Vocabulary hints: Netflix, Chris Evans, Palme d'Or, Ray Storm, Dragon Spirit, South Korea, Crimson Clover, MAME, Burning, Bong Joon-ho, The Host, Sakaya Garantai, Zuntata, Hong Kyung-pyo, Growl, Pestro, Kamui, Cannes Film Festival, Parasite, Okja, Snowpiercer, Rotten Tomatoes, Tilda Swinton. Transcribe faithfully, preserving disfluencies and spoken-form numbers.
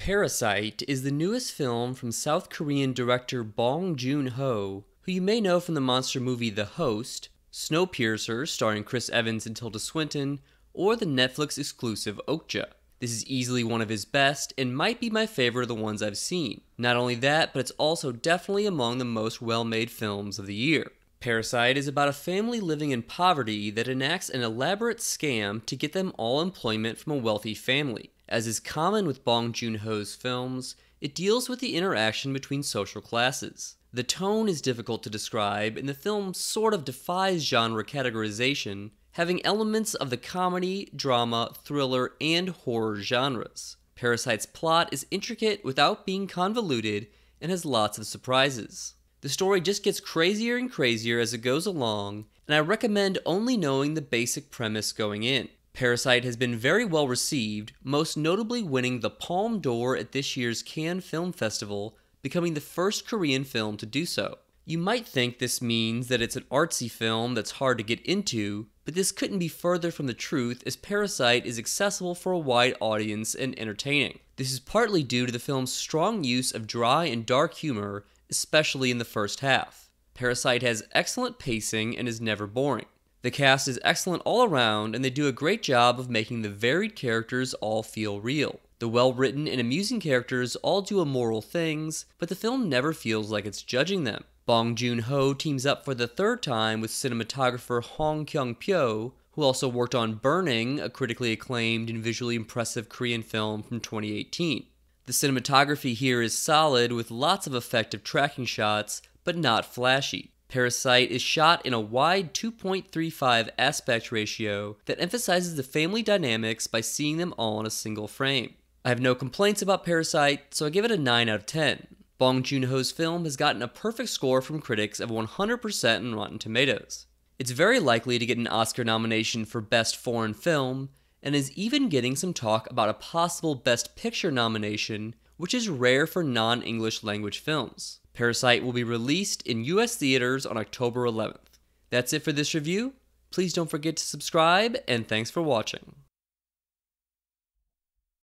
Parasite is the newest film from South Korean director Bong Joon-ho, who you may know from the monster movie The Host, Snowpiercer starring Chris Evans and Tilda Swinton, or the Netflix exclusive Okja. This is easily one of his best and might be my favorite of the ones I've seen. Not only that, but it's also definitely among the most well-made films of the year. Parasite is about a family living in poverty that enacts an elaborate scam to get them all employment from a wealthy family. As is common with Bong Joon-ho's films, it deals with the interaction between social classes. The tone is difficult to describe, and the film sort of defies genre categorization, having elements of the comedy, drama, thriller, and horror genres. Parasite's plot is intricate without being convoluted and has lots of surprises. The story just gets crazier and crazier as it goes along, and I recommend only knowing the basic premise going in. Parasite has been very well received, most notably winning the Palme d'Or at this year's Cannes Film Festival, becoming the first Korean film to do so. You might think this means that it's an artsy film that's hard to get into, but this couldn't be further from the truth, as Parasite is accessible for a wide audience and entertaining. This is partly due to the film's strong use of dry and dark humor, especially in the first half. Parasite has excellent pacing and is never boring. The cast is excellent all around, and they do a great job of making the varied characters all feel real. The well-written and amusing characters all do immoral things, but the film never feels like it's judging them. Bong Joon-ho teams up for the third time with cinematographer Hong Kyung-pyo, who also worked on Burning, a critically acclaimed and visually impressive Korean film from twenty eighteen. The cinematography here is solid, with lots of effective tracking shots, but not flashy. Parasite is shot in a wide two point three five aspect ratio that emphasizes the family dynamics by seeing them all in a single frame. I have no complaints about Parasite, so I give it a nine out of ten. Bong Joon-ho's film has gotten a perfect score from critics of one hundred percent on Rotten Tomatoes. It's very likely to get an Oscar nomination for Best Foreign Film, and is even getting some talk about a possible Best Picture nomination, which is rare for non-English language films. Parasite will be released in U S theaters on October eleventh. That's it for this review. Please don't forget to subscribe, and thanks for watching.